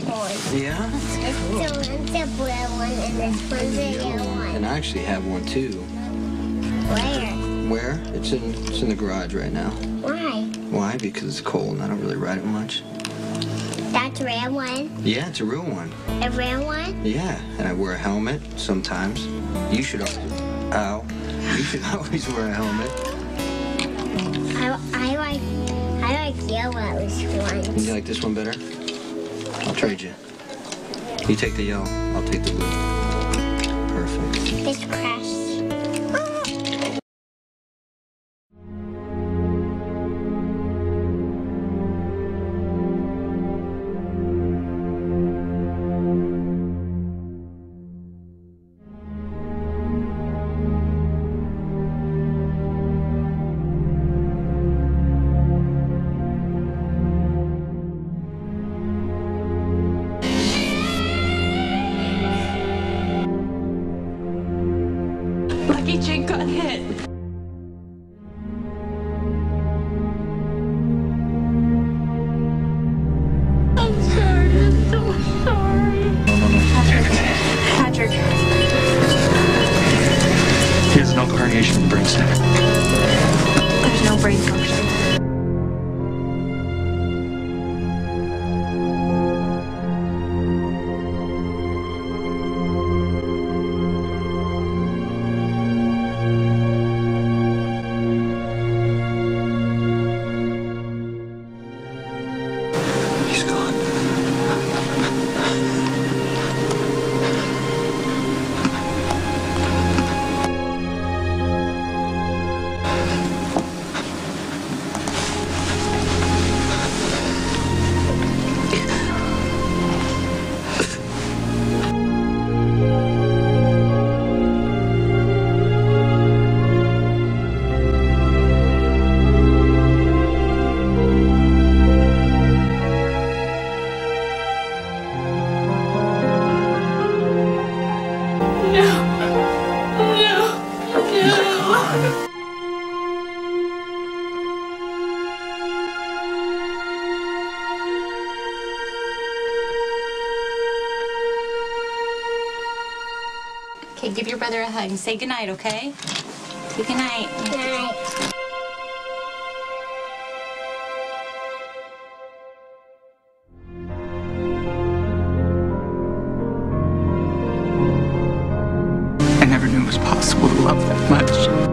board. Yeah? That's cool. It's a blue one and this one's a yellow one. And I actually have one too. Where? Where? It's in the garage right now. Why? Why? Because it's cold and I don't really ride it much. That's a real one? Yeah, it's a real one. A real one? Yeah, and I wear a helmet sometimes. You should also... Ow. You should always wear a helmet. I like yellow ones. You like this one better? I'll trade you. You take the yellow, I'll take the blue. Perfect. This crashed. Jake got hit. I'm sorry. I'm so sorry. Patrick. He has an ankle herniation and brain stamp. There's no brain function. Okay, give your brother a hug and say goodnight, okay? Say goodnight. Goodnight. I never knew it was possible to love that much.